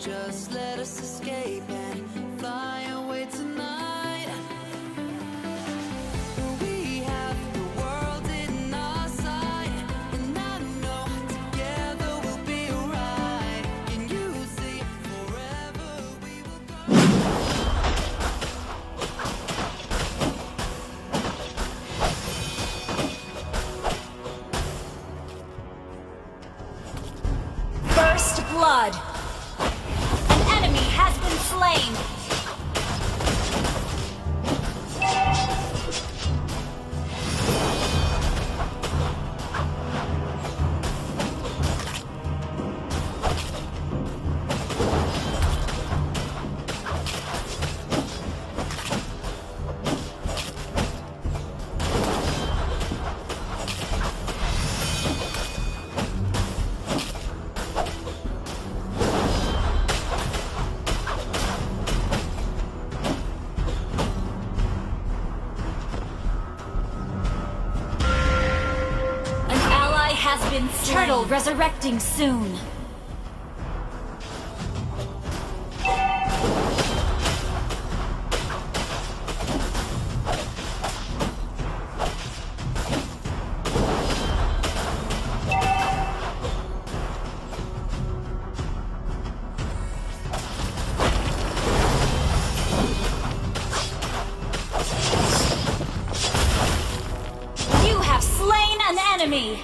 just let us escape and fly away tonight. Blood. An enemy has been slain. Turtle resurrecting soon. You have slain an enemy.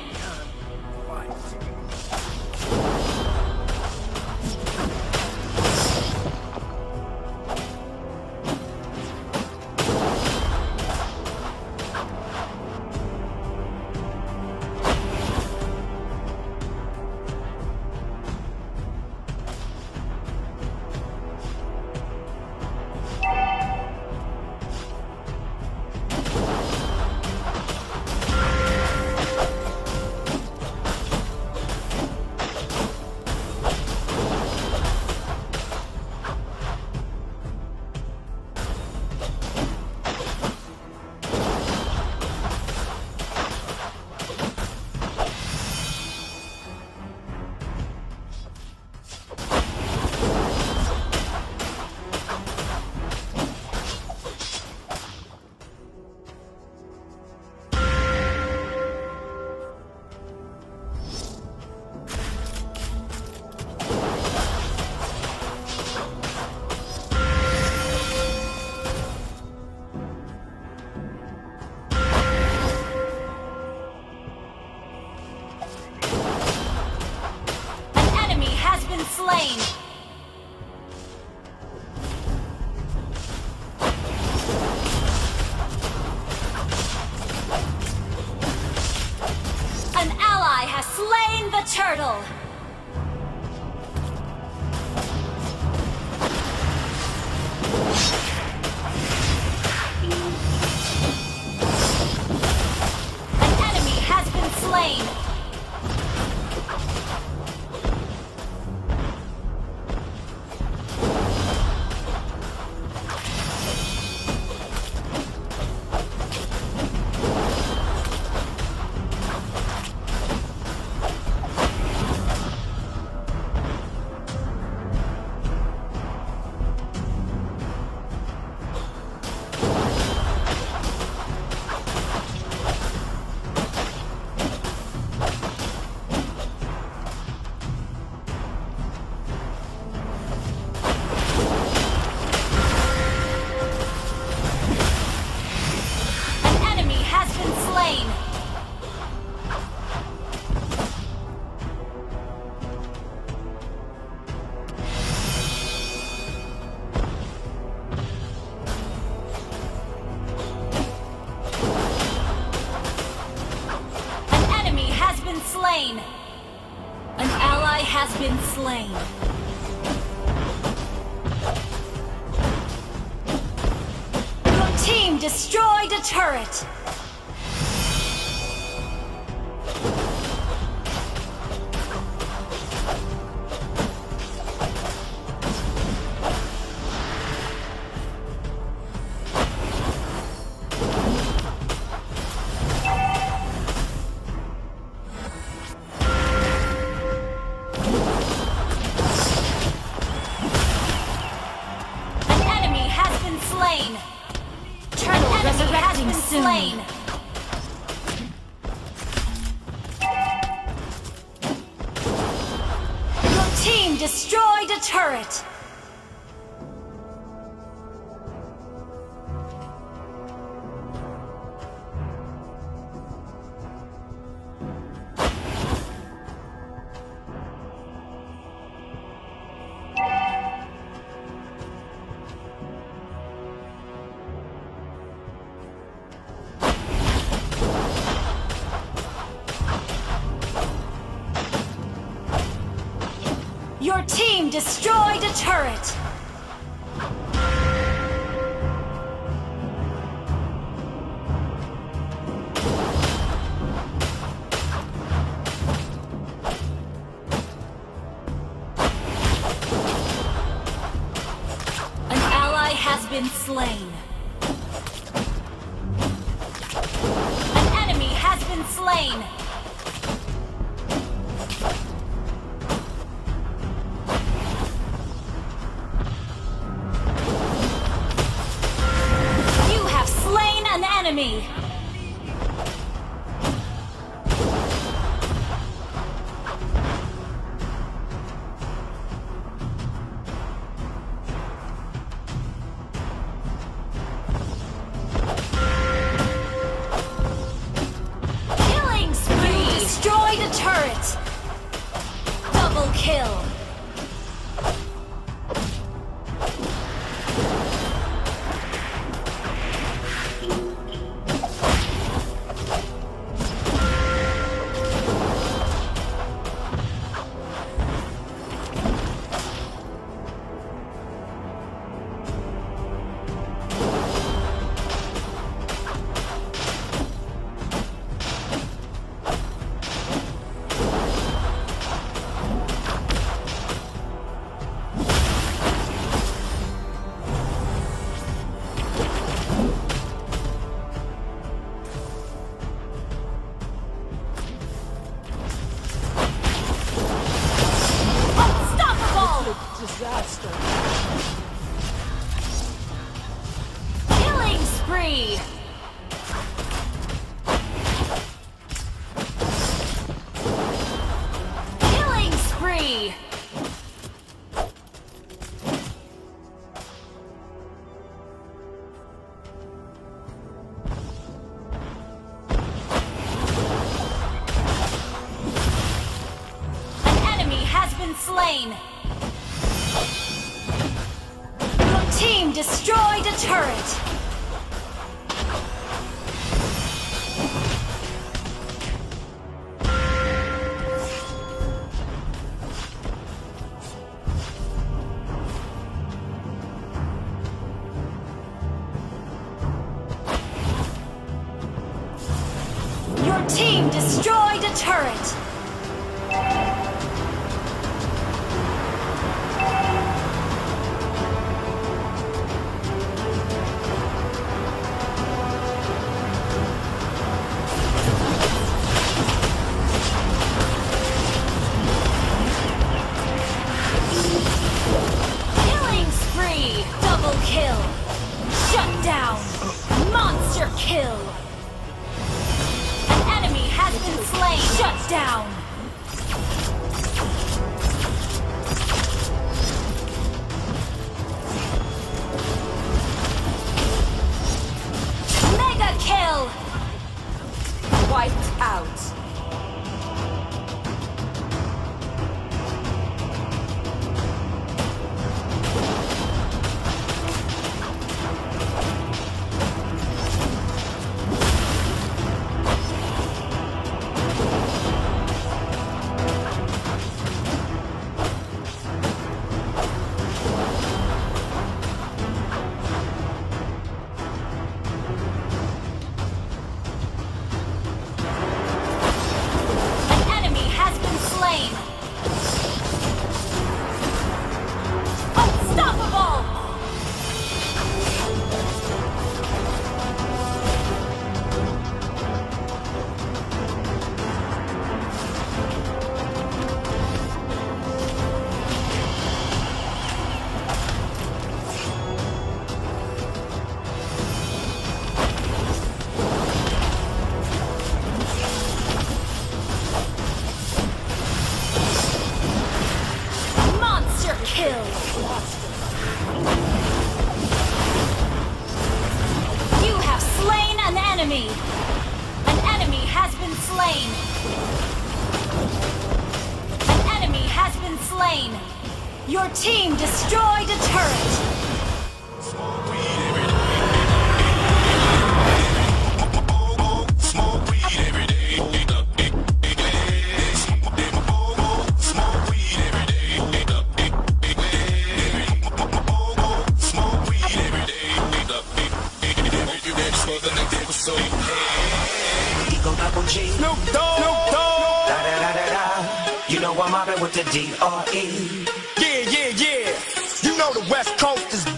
Turtle! An ally has been slain. Your team destroyed a turret. slain. Your team destroyed a turret. Your team destroyed a turret! An ally has been slain. An enemy has been slain. Enemy. Killing spree. You destroyed a turret. Double kill. Disaster. Killing spree. Killing spree. An enemy has been slain. Team destroyed a turret! Your team destroyed a turret! Kill! Shut down! Monster kill! An enemy has been slain! Shut down! kill. You have slain an enemy. An enemy has been slain. An enemy has been slain. Your team destroyed a turret. Snoop Dogg, da da da da da. You know I'm mobbing with the D.R.E. Yeah, yeah, yeah. You know the West Coast is.